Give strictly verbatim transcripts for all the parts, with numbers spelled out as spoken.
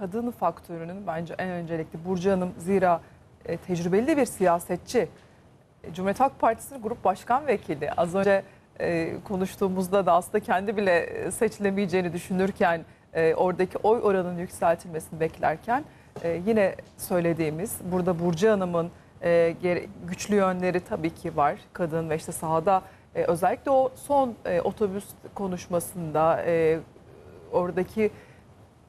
kadın faktörünün bence en öncelikli Burcu Hanım, zira e, tecrübeli de bir siyasetçi. E, Cumhuriyet Halk Partisi'nin grup başkan vekili. Az önce e, konuştuğumuzda da aslında kendi bile seçilemeyeceğini düşünürken e, oradaki oy oranının yükseltilmesini beklerken e, yine söylediğimiz burada Burcu Hanım'ın e, güçlü yönleri tabii ki var. Kadın ve işte sahada e, özellikle o son e, otobüs konuşmasında e, oradaki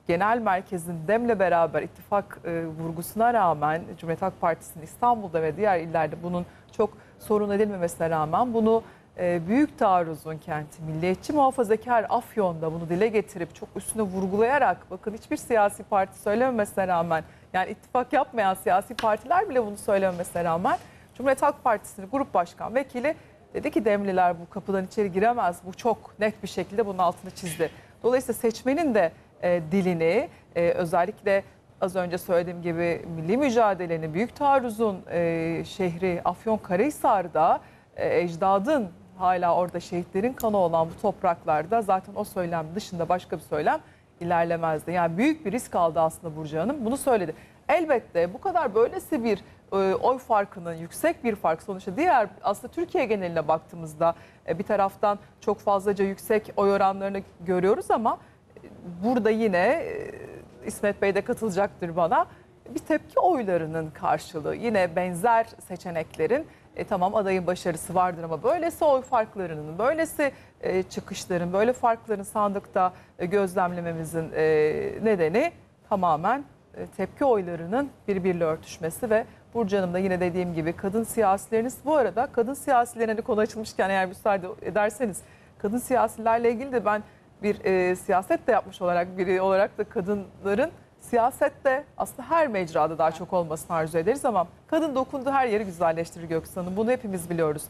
genel merkezin DEM'le beraber ittifak e, vurgusuna rağmen Cumhuriyet Halk Partisi'nin İstanbul'da ve diğer illerde bunun çok sorun edilmemesine rağmen bunu e, büyük taarruzun kenti, milliyetçi muhafazakar Afyon'da bunu dile getirip çok üstüne vurgulayarak, bakın hiçbir siyasi parti söylememesine rağmen, yani ittifak yapmayan siyasi partiler bile bunu söylememesine rağmen Cumhuriyet Halk Partisi'nin grup başkan vekili dedi ki DEM'liler bu kapıdan içeri giremez, bu çok net bir şekilde bunun altını çizdi. Dolayısıyla seçmenin de E, dilini e, özellikle az önce söylediğim gibi milli mücadelenin, büyük taarruzun e, şehri Afyonkarahisar'da e, ecdadın hala orada şehitlerin kanı olan bu topraklarda zaten o söylem dışında başka bir söylem ilerlemezdi. Yani büyük bir risk aldı aslında Burcu Hanım, bunu söyledi. Elbette bu kadar böylesi bir e, oy farkının yüksek bir fark sonuçta diğer aslında Türkiye geneline baktığımızda e, bir taraftan çok fazlaca yüksek oy oranlarını görüyoruz ama burada yine İsmet Bey de katılacaktır bana, bir tepki oylarının karşılığı. Yine benzer seçeneklerin e, tamam adayın başarısı vardır ama böylesi oy farklarının, böylesi e, çıkışların, böyle farkların sandıkta e, gözlemlememizin e, nedeni tamamen e, tepki oylarının birbiriyle örtüşmesi ve Burcu Hanım da yine dediğim gibi kadın siyasileriniz, bu arada kadın siyasilerine konu açılmışken eğer müsaade ederseniz kadın siyasilerle ilgili de ben bir e, siyaset de yapmış olarak biri olarak da kadınların siyasette aslında her mecrada daha çok olmasını arzu ederiz ama kadın dokunduğu her yeri güzelleştirir Köksal Hanım. Bunu hepimiz biliyoruz.